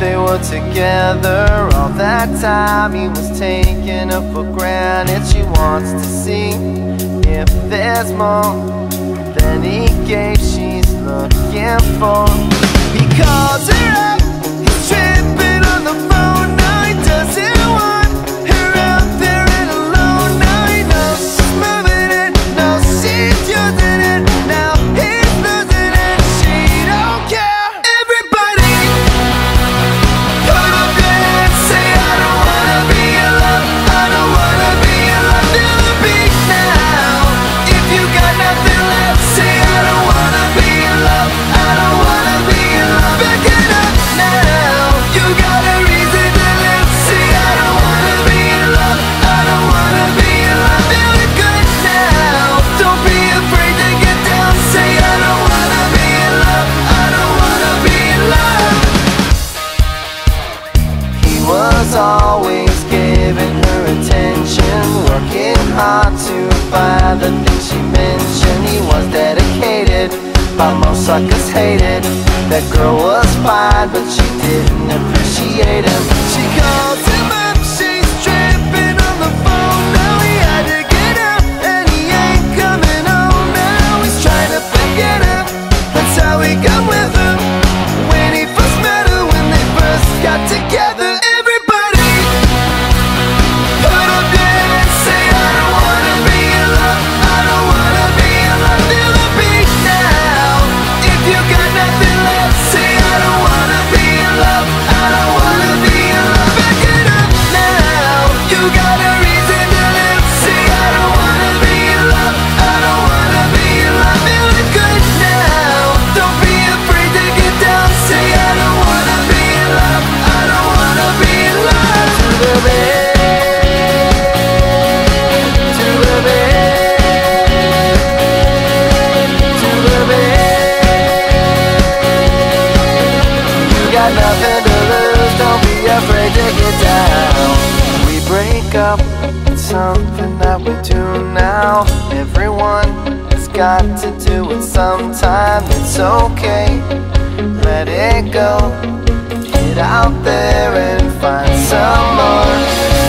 they were together. All that time he was taking her for granted. She wants to see if there's more than he gave, she's looking for. He calls her up, he's tripping on the phone. Now he doesn't want her out there and alone. Now he knows she's moving in, knows she's using it. Now he's losing it, she don't care. Everybody, hold up your hands, say I don't wanna be in love, I don't wanna be in love. Feel the beat now, if you got nothing left. Always giving her attention, working hard to buy the things she mentioned. He was dedicated, but most suckers hated. That girl was fine, but she didn't appreciate him. She calls him up, she's tripping on the phone. Now he had to get up, and he ain't coming home. Now he's trying to pick it up, that's how he got with her. When he first met her, when they first got together. Nothing to lose, don't be afraid to get down. We break up, it's something that we do now. Everyone has got to do it sometime. It's okay, let it go. Get out there and find someone.